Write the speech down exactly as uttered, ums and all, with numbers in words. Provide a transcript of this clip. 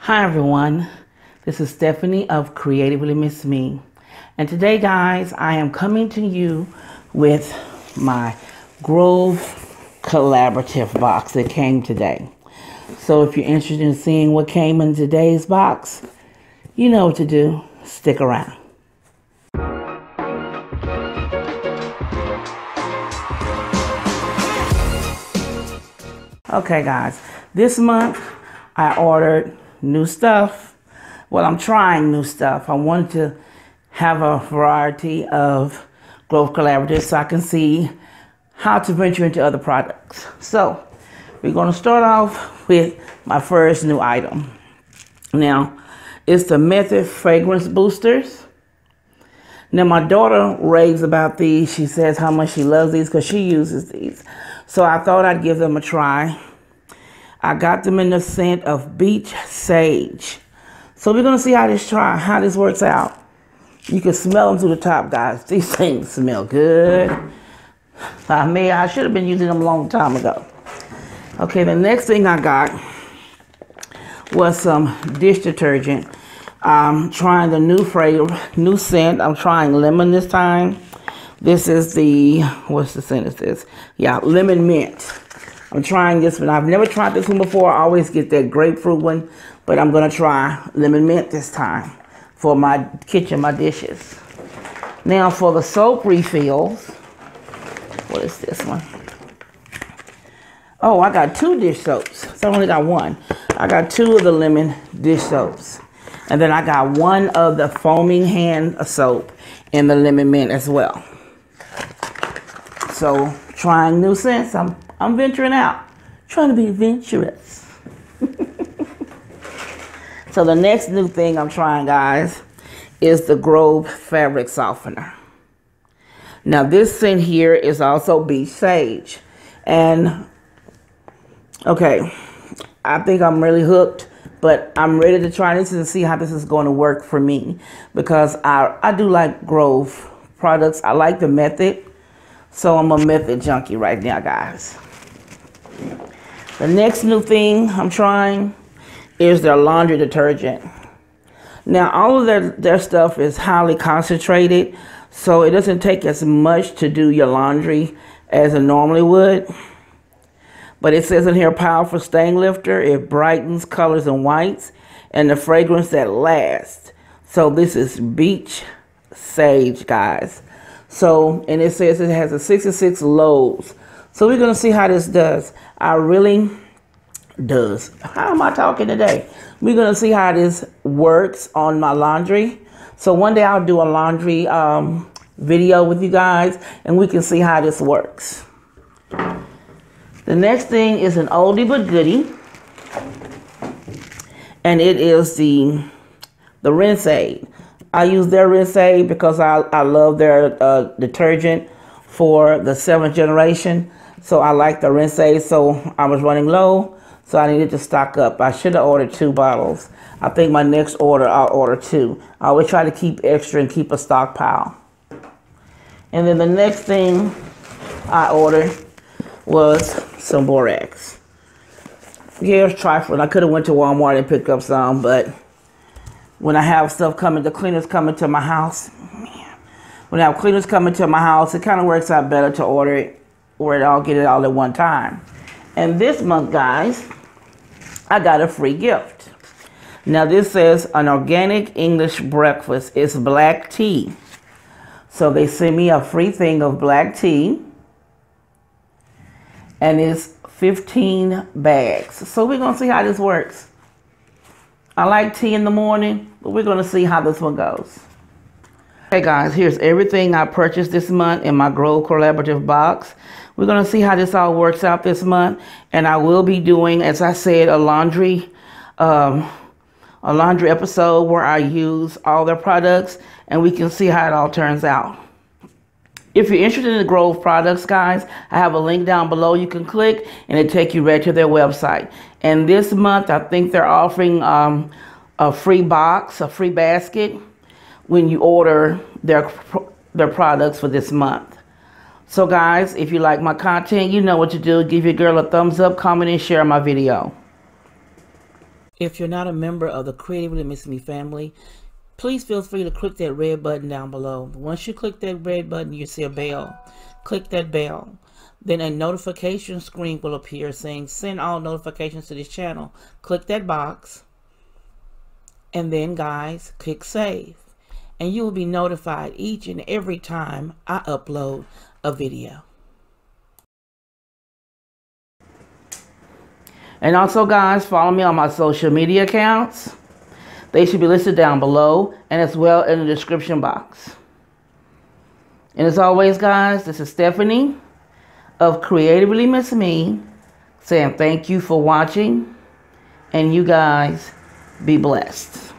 Hi everyone, this is Stephanie of Creatively Miss Me, and today guys I am coming to you with my Grove Collaborative box that came today. So if you're interested in seeing what came in today's box, you know what to do, stick around. Okay guys, this month I ordered new stuff. Well, I'm trying new stuff. I wanted to have a variety of Grove Collaborative so I can see how to venture into other products. So we're going to start off with my first new item. Now, it's the Method fragrance boosters. Now, my daughter raves about these. She says how much she loves these because she uses these. So I thought I'd give them a try. I got them in the scent of beach sage. So we're gonna see how this try, how this works out. You can smell them through the top, guys. These things smell good. I mean, I should have been using them a long time ago. Okay, the next thing I got was some dish detergent. I'm trying the new fragrance, new scent. I'm trying lemon this time. This is the, what's the scent is this? Yeah, lemon mint. I'm trying this one. I've never tried this one before. I always get that grapefruit one, but I'm gonna try lemon mint this time for my kitchen, my dishes. Now for the soap refills, what is this one? Oh, I got two dish soaps, so I only got one. I got two of the lemon dish soaps. And then I got one of the foaming hand soap and the lemon mint as well. So trying new scents, I'm I'm venturing out, trying to be adventurous. So the next new thing I'm trying, guys, is the Grove fabric softener. Now this scent here is also beach sage, and okay, I think I'm really hooked, but I'm ready to try this and see how this is going to work for me because I I do like Grove products. I like the Method. So I'm a Method junkie right now, guys. The next new thing I'm trying is their laundry detergent. Now, all of their, their stuff is highly concentrated, so it doesn't take as much to do your laundry as it normally would. But it says in here, powerful stain lifter. It brightens colors and whites, and the fragrance that lasts. So this is beach sage, guys. So, and it says it has a sixty-six loads. So we're going to see how this does. I really does. How am I talking today? We're going to see how this works on my laundry. So one day I'll do a laundry um, video with you guys and we can see how this works. The next thing is an oldie but goodie. And it is the, the rinse aid. I use their rinse aid because I, I love their uh, detergent for the Seventh Generation. So I like the rinse aid. So I was running low, so I needed to stock up. I should have ordered two bottles. I think my next order, I'll order two. I always try to keep extra and keep a stockpile. And then the next thing I ordered was some borax. Yeah, it's trifling. I could have went to Walmart and picked up some, but when I have stuff coming, the cleaners coming to my house, man. When I have cleaners coming to my house, it kind of works out better to order it where I'll get it all at one time. And this month, guys, I got a free gift. Now this says an organic English breakfast. It's black tea. So they sent me a free thing of black tea. And it's fifteen bags. So we're going to see how this works. I like tea in the morning, but we're going to see how this one goes. Hey guys, here's everything I purchased this month in my Grove Collaborative box. We're going to see how this all works out this month. And I will be doing, as I said, a laundry, um, a laundry episode where I use all their products and we can see how it all turns out. If you're interested in the Grove products, guys, I have a link down below you can click and it'll take you right to their website. And this month, I think they're offering um, a free box, a free basket when you order their, their products for this month. So guys, if you like my content, you know what to do. Give your girl a thumbs up, comment, and share my video. If you're not a member of the Creatively Miss Me family, please feel free to click that red button down below. Once you click that red button, you see a bell. Click that bell. Then a notification screen will appear saying, send all notifications to this channel. Click that box. And then, guys, click save. And you will be notified each and every time I upload a video. And also, guys, follow me on my social media accounts. They should be listed down below and as well in the description box. And as always, guys, this is Stephanie of Creatively Miss Me saying thank you for watching, and you guys be blessed.